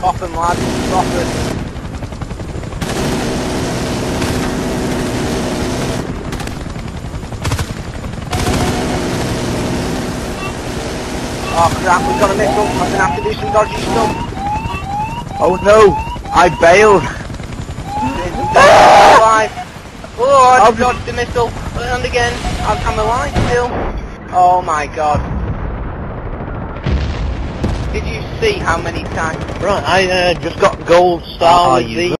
Stop him, lads, stop it. Oh crap, we've got a mix up, I'm going to have to do some dodgy stuff. Oh no, I bailed. I'm alive. Oh, I've dodged the missile, and again, I'm alive still. Oh my god. Did you see how many times? Right, I just got gold star.